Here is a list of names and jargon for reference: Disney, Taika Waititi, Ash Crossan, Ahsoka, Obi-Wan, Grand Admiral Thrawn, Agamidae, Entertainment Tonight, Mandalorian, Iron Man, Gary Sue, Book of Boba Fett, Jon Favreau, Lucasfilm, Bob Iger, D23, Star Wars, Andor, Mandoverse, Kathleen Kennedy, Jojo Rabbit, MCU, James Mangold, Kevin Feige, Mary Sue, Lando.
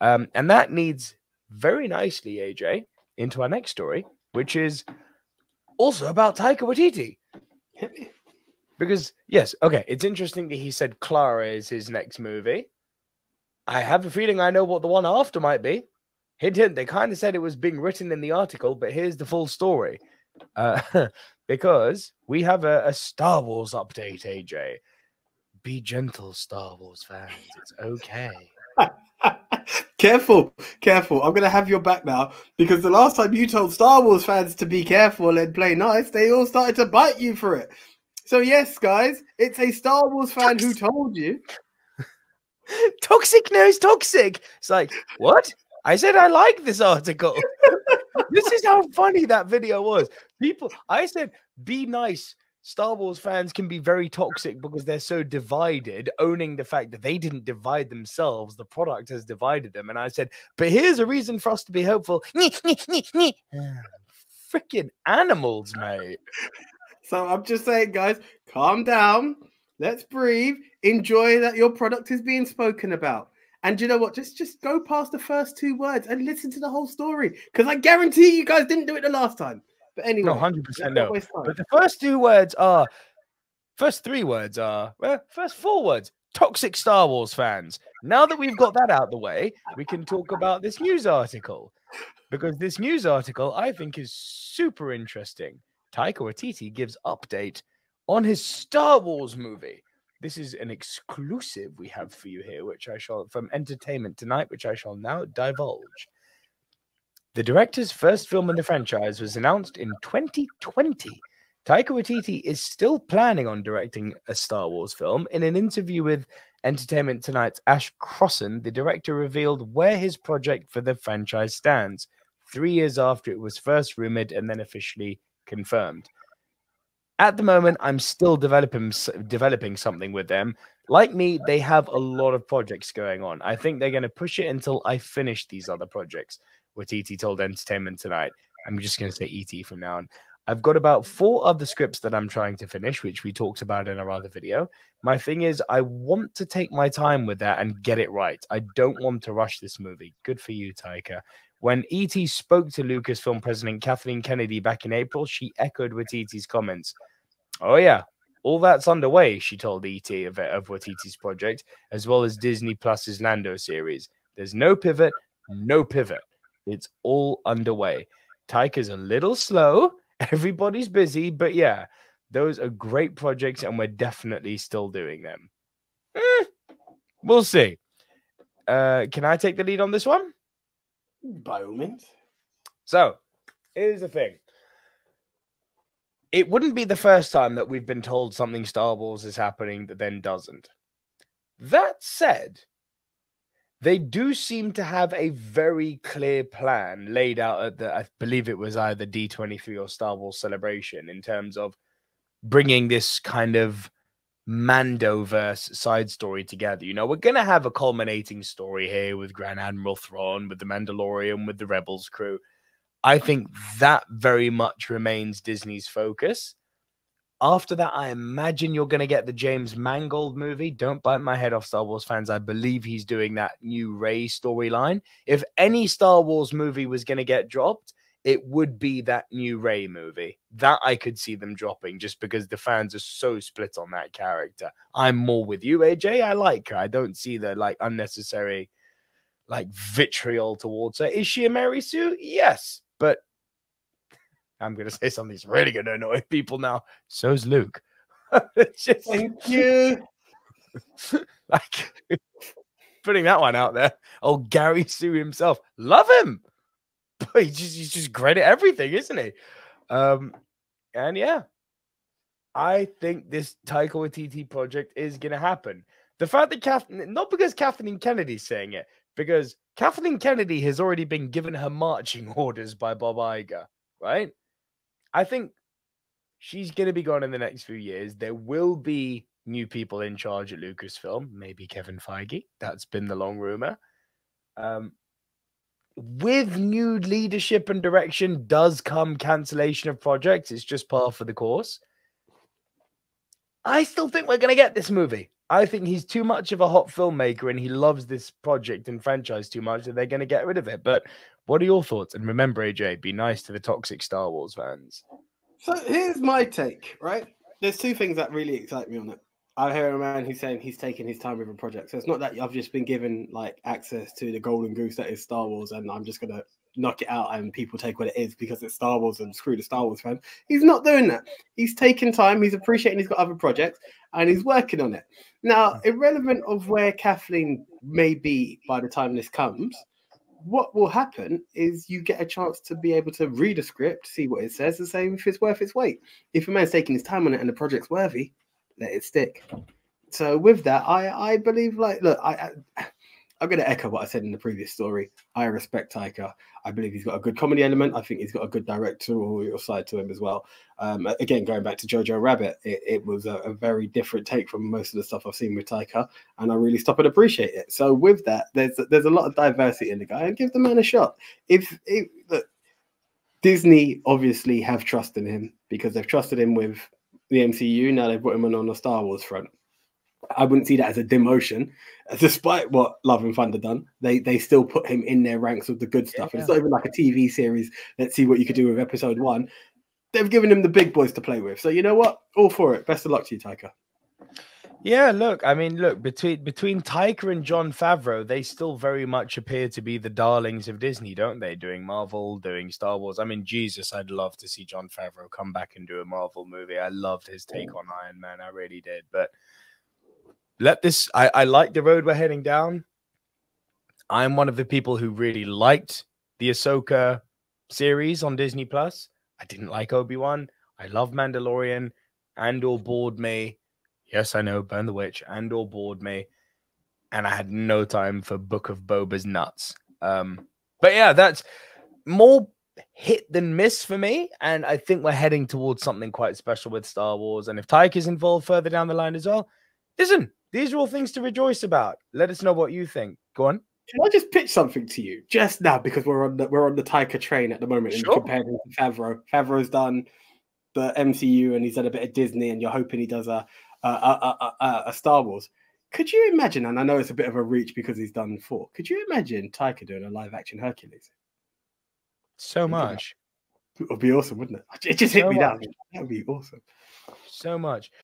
And that leads very nicely, AJ, into our next story, which is also about Taika Waititi. Because, yes, okay, it's interesting that he said Clara is his next movie. I have a feeling I know what the one after might be. He didn't. They kind of said it was being written in the article, but here's the full story. Because we have a Star Wars update, AJ. Be gentle, Star Wars fans. It's okay. Careful, careful. I'm going to have your back now, because the last time you told Star Wars fans to be careful and play nice, they all started to bite you for it. So, yes, guys, it's a Star Wars fan who told you. Toxic knows toxic. It's like, what? I said I like this article. This is how funny that video was. People, I said, be nice. Star Wars fans can be very toxic because they're so divided, owning the fact that they didn't divide themselves. The product has divided them. And I said, but here's a reason for us to be hopeful. Freaking animals, mate. So I'm just saying, guys, calm down. Let's breathe. Enjoy that your product is being spoken about. And you know what? Just go past the first two words and listen to the whole story. Because I guarantee you guys didn't do it the last time. But anyway. No, 100% no. But the first four words, toxic Star Wars fans. Now that we've got that out of the way, we can talk about this news article. Because this news article, I think, is super interesting. Taika Waititi gives update on his Star Wars movie. This is an exclusive we have for you here, which I shall, from Entertainment Tonight, which I shall now divulge. The director's first film in the franchise was announced in 2020. Taika Waititi is still planning on directing a Star Wars film. In an interview with Entertainment Tonight's Ash Crossan, the director revealed where his project for the franchise stands, 3 years after it was first rumored and then officially confirmed. At the moment, I'm still developing something with them. Like me, they have a lot of projects going on. I think they're going to push it until I finish these other projects, Waititi told Entertainment Tonight. I'm just going to say E.T. from now on. I've got about 4 other scripts that I'm trying to finish, which we talked about in our other video. My thing is, I want to take my time with that and get it right. I don't want to rush this movie. Good for you, Taika. When E.T. spoke to Lucasfilm President Kathleen Kennedy back in April, she echoed Waititi's comments. Oh, yeah, all that's underway, she told E.T. of Waititi's project, as well as Disney Plus's Lando series. There's no pivot, no pivot. It's all underway. Taika's a little slow. Everybody's busy, but yeah, those are great projects, and we're definitely still doing them. We'll see. Can I take the lead on this one? By all means. So, here's the thing. It wouldn't be the first time that we've been told something Star Wars is happening that then doesn't. That said, they do seem to have a very clear plan laid out at the, I believe it was either D23 or Star Wars Celebration, in terms of bringing this kind of Mandoverse side story together. You know, we're going to have a culminating story here with Grand Admiral Thrawn, with the Mandalorian, with the Rebels crew. I think that very much remains Disney's focus. After that, I imagine you're going to get the James Mangold movie. Don't bite my head off, Star Wars fans. I believe he's doing that new Rey storyline. If any Star Wars movie was going to get dropped, it would be that new Rey movie. That I could see them dropping, just because the fans are so split on that character. I'm more with you, AJ. I like her. I don't see the unnecessary vitriol towards her. Is she a Mary Sue? Yes. But I'm going to say something's really going to annoy people now. So's Luke. Thank you. Putting that one out there. Old Gary Sue himself. Love him. But he's just great at everything, isn't he? And yeah, I think this Taika Waititi project is going to happen. The fact that not because Kathleen Kennedy's saying it, because Kathleen Kennedy has already been given her marching orders by Bob Iger. Right? I think she's going to be gone in the next few years. There will be new people in charge at Lucasfilm. Maybe Kevin Feige. That's been the long rumor. With new leadership and direction does come cancellation of projects. It's just par for the course. I still think we're going to get this movie. I think he's too much of a hot filmmaker and he loves this project and franchise too much that they're going to get rid of it. But what are your thoughts? And remember, AJ, be nice to the toxic Star Wars fans. So here's my take, right? There's two things that really excite me on it. I hear a man who's saying he's taking his time with a project. So it's not that I've just been given like access to the golden goose that is Star Wars and I'm just going to knock it out and people take what it is because it's Star Wars and screw the Star Wars fan. He's not doing that. He's taking time. He's appreciating he's got other projects and he's working on it. Now, irrelevant of where Kathleen may be by the time this comes, what will happen is you get a chance to be able to read a script, see what it says, and say if it's worth its weight. If a man's taking his time on it and the project's worthy, let it stick. So with that, I believe, like, look, I'm going to echo what I said in the previous story. I respect Taika. I believe he's got a good comedy element. I think he's got a good directorial side to him as well. Again, going back to Jojo Rabbit, it was a very different take from most of the stuff I've seen with Taika, and I really stop and appreciate it. So with that, there's a lot of diversity in the guy, and give the man a shot. If look, Disney obviously have trust in him because they've trusted him with the MCU. Now they've brought him on the Star Wars front. I wouldn't see that as a demotion, despite what Love and Thunder done. They still put him in their ranks of the good stuff. Yeah. It's not even like a TV series. Let's see what you could do with episode one. They've given him the big boys to play with. So you know what? All for it. Best of luck to you, Taika. Yeah, look, I mean, look, between Taika and Jon Favreau, they still very much appear to be the darlings of Disney, don't they? Doing Marvel, doing Star Wars. I mean, Jesus, I'd love to see Jon Favreau come back and do a Marvel movie. I loved his take on Iron Man. I really did. But let this, I like the road we're heading down. I'm one of the people who really liked the Ahsoka series on Disney+. I didn't like Obi-Wan. I love Mandalorian. Andor bored me. Yes, I know, burn the witch. Andor bored me. And I had no time for Book of Boba's nuts. But yeah, that's more hit than miss for me, and I think we're heading towards something quite special with Star Wars. And if Taika is involved further down the line as well, listen, these are all things to rejoice about. Let us know what you think. Go on. Can I just pitch something to you just now because we're on the Taika train at the moment? Sure. And compared to Favreau, Favreau's done the MCU and he's done a bit of Disney, and you're hoping he does a Star Wars. Could you imagine? And I know it's a bit of a reach because he's done 4. Could you imagine Taika doing a live action Hercules? So much. It would be awesome, wouldn't it? It just hit me down. That would be awesome. So much.